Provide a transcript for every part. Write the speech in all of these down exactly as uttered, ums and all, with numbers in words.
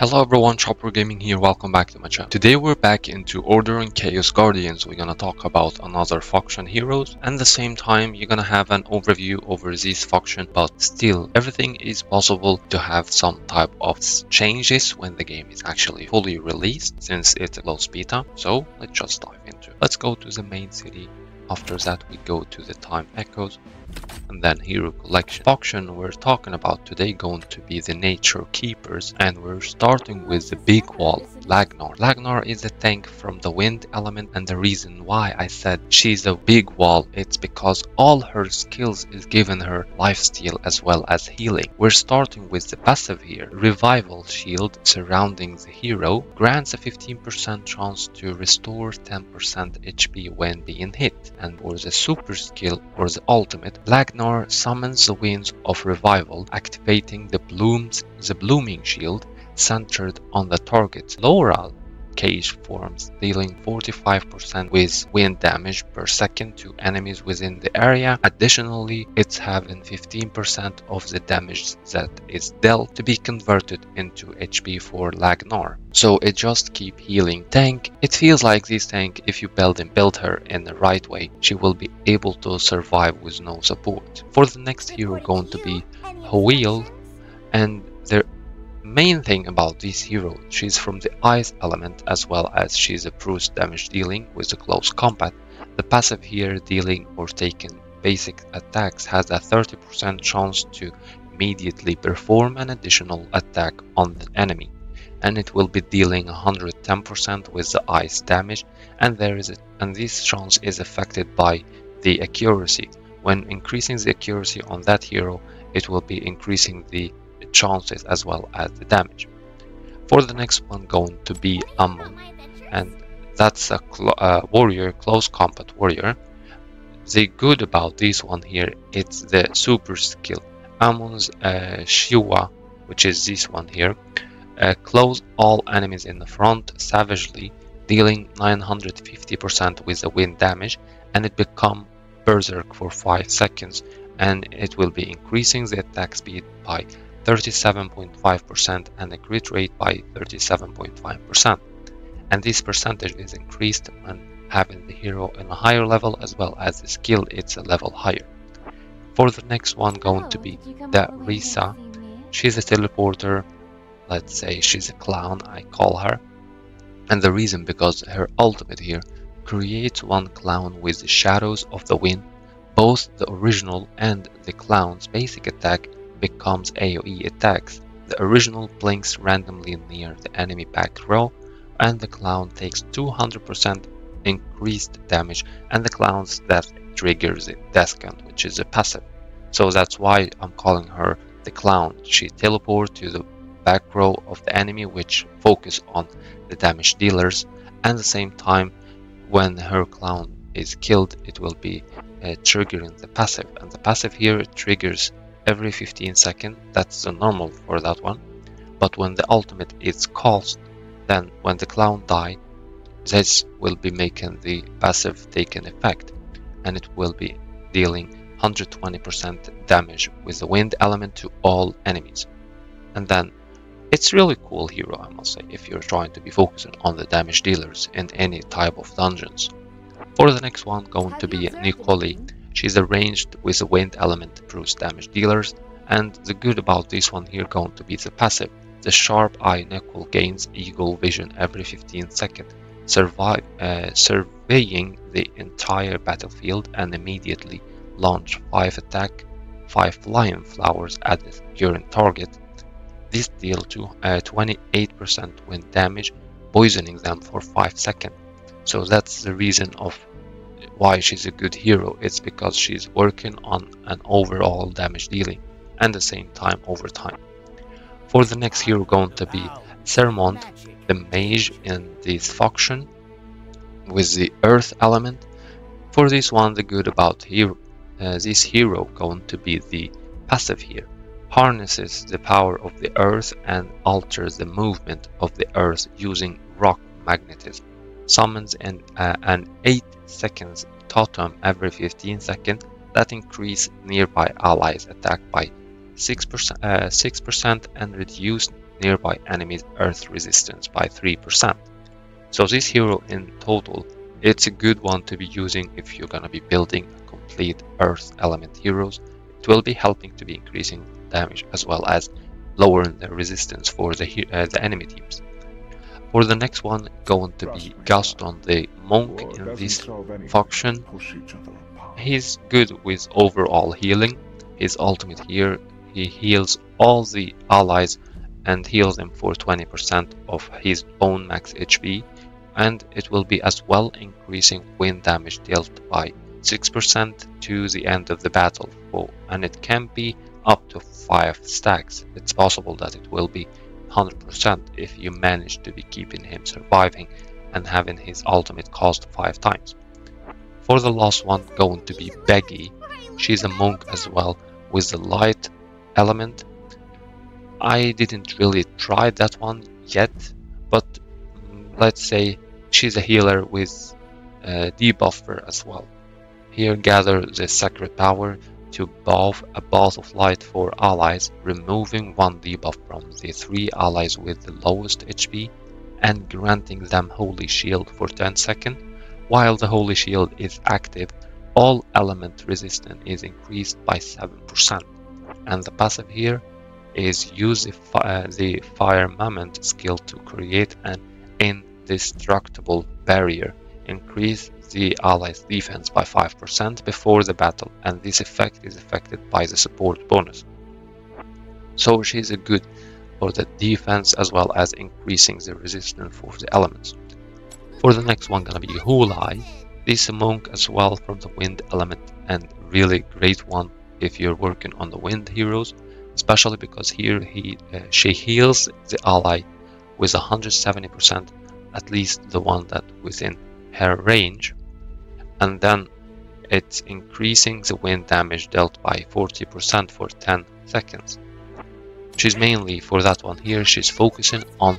Hello everyone, Chopper Gaming here, welcome back to my channel. Today we're back into Order and Chaos Guardians. We're gonna talk about another faction heroes, and at the same time you're gonna have an overview over this faction, but still everything is possible to have some type of changes when the game is actually fully released, since it's closed beta. So let's just dive into it. Let's go to the main city. After that we go to the Time Echoes and then Hero Collection. Faction we're talking about today going to be the Nature Keepers, and we're starting with the big wall, Lagnar. Lagnar is a tank from the wind element, and the reason why I said she's a big wall, it's because all her skills is given her lifesteal as well as healing. We're starting with the passive here. Revival shield surrounding the hero grants a fifteen percent chance to restore ten percent H P when being hit, and for the super skill or the ultimate, Lagnar summons the winds of revival, activating the blooms, the blooming shield centered on the target. Laurel Cage forms, dealing forty-five percent with wind damage per second to enemies within the area. Additionally, it's having fifteen percent of the damage that is dealt to be converted into H P for Lagnar. So it just keep healing tank. It feels like this tank, if you build and build her in the right way, she will be able to survive with no support. For the next hero going to be Hawile, and there main thing about this hero, she's from the ice element as well as she's a bruise damage dealing with the close combat. The passive here, dealing or taking basic attacks, has a thirty percent chance to immediately perform an additional attack on the enemy, and it will be dealing one hundred ten percent with the ice damage, and there is a, and this chance is affected by the accuracy. When increasing the accuracy on that hero, it will be increasing the chances as well as the damage. For the next one going to be Amun, and that's a cl uh, warrior, close combat warrior. The good about this one here, it's the super skill. Amun's uh, Shiwa, which is this one here, uh, close all enemies in the front savagely, dealing nine hundred fifty percent with the wind damage, and it become berserk for five seconds, and it will be increasing the attack speed by thirty-seven point five percent and the crit rate by thirty-seven point five percent, and this percentage is increased when having the hero in a higher level as well as the skill, it's a level higher. For the next one going to be the Risa. She's a teleporter, let's say she's a clown, I call her, and the reason because her ultimate here creates one clown with the shadows of the wind. Both the original and the clown's basic attack becomes AoE attacks. The original blinks randomly near the enemy back row, and the clown takes two hundred percent increased damage, and the clown's death triggers a death count, which is a passive. So that's why I'm calling her the clown. She teleports to the back row of the enemy, which focus on the damage dealers, and at the same time when her clown is killed, it will be uh, triggering the passive, and the passive here triggers every fifteen seconds. That's the normal for that one, but when the ultimate is cast, then when the clown die, this will be making the passive take an effect, and it will be dealing one hundred twenty percent damage with the wind element to all enemies. And then it's really cool hero, I must say, if you're trying to be focusing on the damage dealers in any type of dungeons. For the next one going to be Nikoli. She's arranged with the wind element, bruise damage dealers, and the good about this one here going to be the passive. The sharp eye Nicole gains eagle vision every fifteen seconds, survive, uh, surveying the entire battlefield, and immediately launch five attack, five lion flowers at the current target. This deals to uh, twenty-eight percent wind damage, poisoning them for five seconds. So that's the reason of why she's a good hero. It's because she's working on an overall damage dealing and the same time over time. For the next hero going to be Cermont, the mage in this faction with the earth element. For this one, the good about hero, uh, this hero going to be the passive here, harnesses the power of the earth and alters the movement of the earth using rock magnetism, summons an, uh, an eight seconds totem every fifteen seconds that increase nearby allies attack by six percent uh, and reduce nearby enemy's earth resistance by three percent. So this hero in total, it's a good one to be using if you're gonna be building a complete earth element heroes. It will be helping to be increasing damage as well as lowering the resistance for the, uh, the enemy teams. For the next one, going to be Gaston the monk in this faction. He's good with overall healing. His ultimate here, he heals all the allies and heals them for twenty percent of his own max H P, and it will be as well increasing wind damage dealt by six percent to the end of the battle, oh, and it can be up to five stacks. It's possible that it will be one hundred percent if you manage to be keeping him surviving and having his ultimate cost five times. For the last one, going to be Beggy. She's a monk as well with the light element. I didn't really try that one yet, but let's say she's a healer with a debuffer as well. Here gather the sacred power to buff a bolt of light for allies, removing one debuff from the three allies with the lowest H P and granting them holy shield for ten seconds. While the holy shield is active, all element resistance is increased by seven percent, and the passive here is use the, fi uh, the fire moment skill to create an indestructible barrier, increase the allies defense by five percent before the battle, and this effect is affected by the support bonus. So she's a good for the defense as well as increasing the resistance for the elements. For the next one, gonna be Hulai. This is a monk as well from the wind element, and really great one if you're working on the wind heroes, especially because here he uh, she heals the ally with one hundred seventy percent, at least the one that within her range, and then it's increasing the wind damage dealt by forty percent for ten seconds. She's mainly for that one here, she's focusing on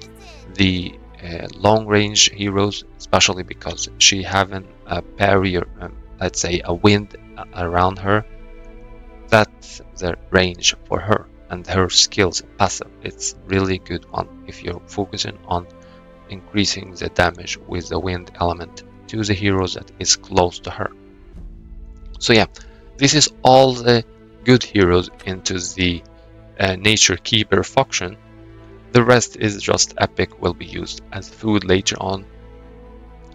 the uh, long range heroes, especially because she having a barrier, um, let's say a wind around her. That's the range for her, and her skills passive, it's really good one if you're focusing on increasing the damage with the wind element to the heroes that is close to her. So yeah, this is all the good heroes into the uh, Nature Keeper faction. The rest is just epic, will be used as food later on.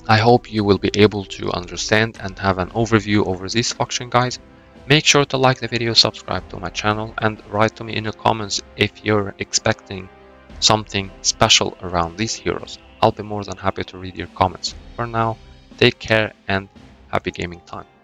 I hope you will be able to understand and have an overview over this faction, guys. Make sure to like the video, subscribe to my channel, and write to me in the comments if you're expecting something special around these heroes. I'll be more than happy to read your comments. For now, take care and happy gaming time.